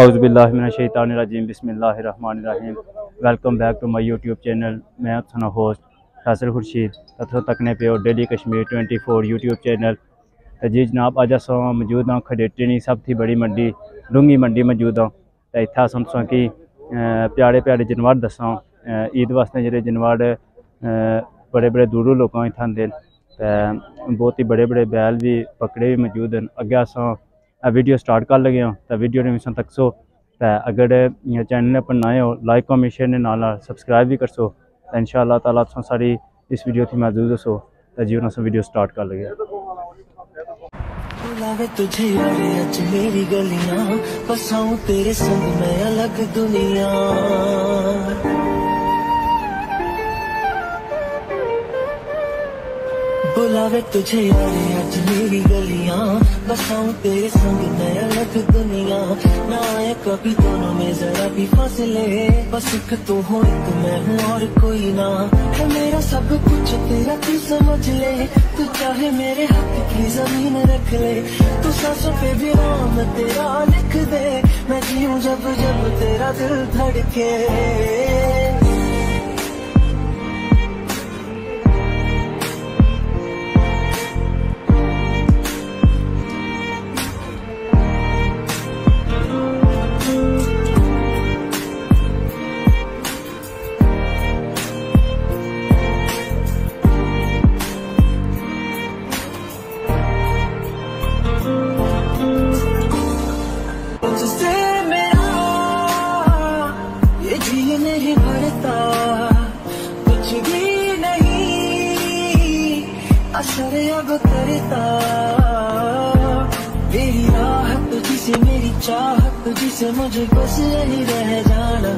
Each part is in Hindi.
औज़ुबिल्लाहिमिनश्शैतानिर्रजीम बिस्मिल्लाहिर्रहमानिर्रहीम। Welcome back to my YouTube channel. मैं अपना होस्ट फैसल खुर्शीद तथा तकने पे और डेली कश्मीर 24 यूट्यूब चैनल। जी जनाब, अज अस मौजूद हाँ खड़े ट्रेनी सब थी बड़ी मंडी डूंगी मंडी मौजूद हाँ। तो इतना असा कि प्यारे प्यारे जानवर दसा ईद वास्ते जो जानवर बड़े बड़े दूरों लोग इतना आते हैं, बहुत ही बड़े बड़े बैल भी बकरे भी मौजूद हैं। अगे अस वीडियो स्टार्ट कर लगे तो वीडियो ने मिशन तक सो अगर चैनल पर नए हो लाइक कमेंट शेयर ने नाल सब्सक्राइब भी कर सो तो इंशाअल्लाह ताला सारी इस वीडियो थी मौजूद हो। तो जी हम वीडियो स्टार्ट कर लगे। बुलावे तुझे यारे आज मेरी गलियां, बसाऊं तेरे संग मैं अलग दुनिया। ना आए कभी दोनों में जरा भी फासले, बस एक तू हो एक मैं हूँ और कोई ना है मेरा सब कुछ तेरा। तू समझ ले, तू चाहे मेरे हाथ की जमीन रख ले, तू सांसों पे भी नाम तेरा लिख दे। मैं जीऊँ जब जब तेरा दिल धड़के। तेरी राह तुझी से मेरी चाह तुझी से मुझे बस यही रह जाना।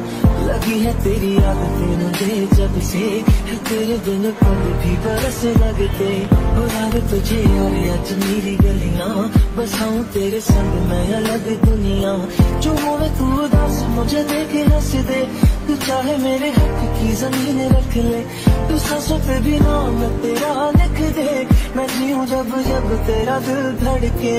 लगी है तेरी आदतें मुझे जब से, तेरे दिन पल भी बरस लगते। बुलावे तुझे और आज मेरी गलियां, बसाऊं तेरे संग मैं अलग दुनिया। जो होवे तू उदास मुझे देखे हंस दे, तू चाहे मेरे हक की जमीन रख ले, तू सांसों पे भी नाम तेरा लिख दे। मैं जीऊं जब जब तेरा दिल धड़के।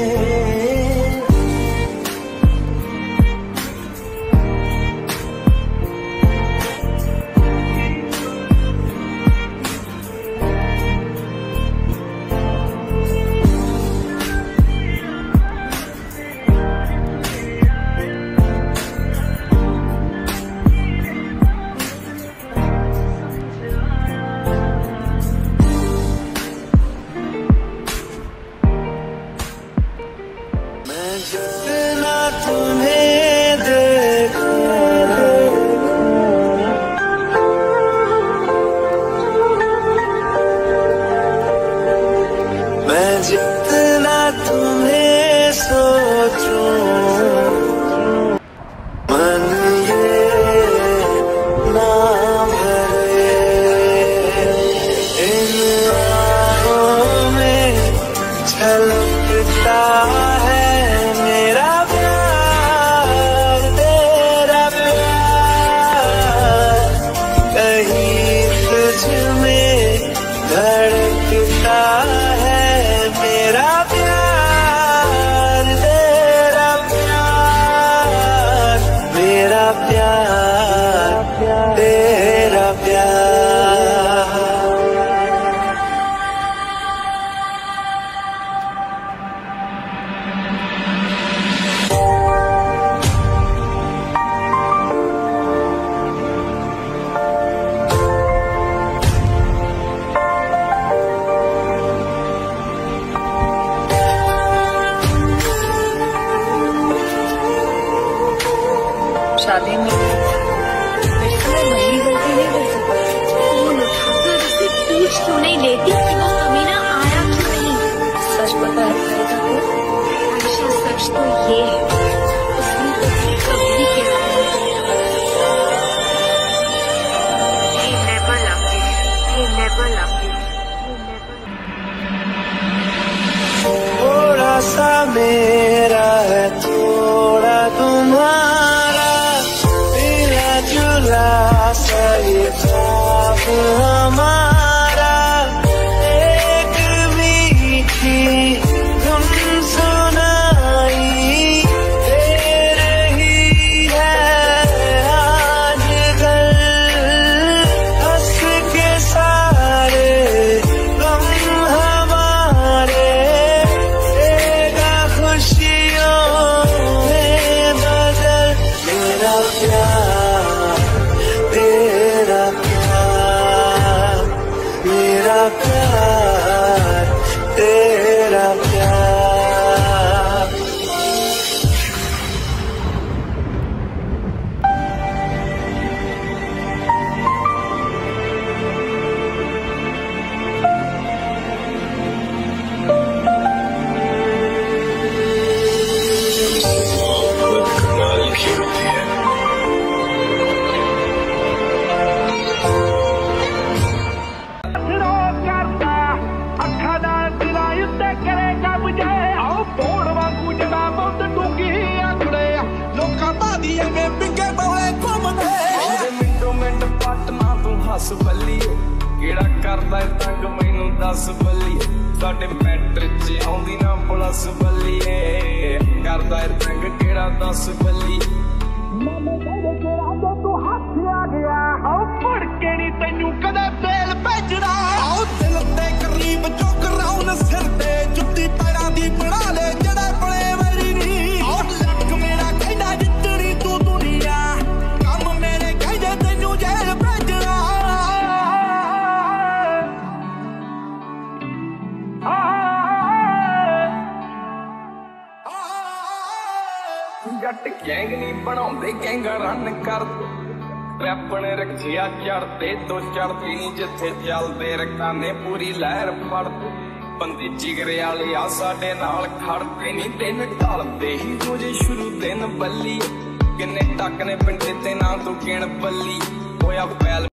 प्यार, तेरा प्यार।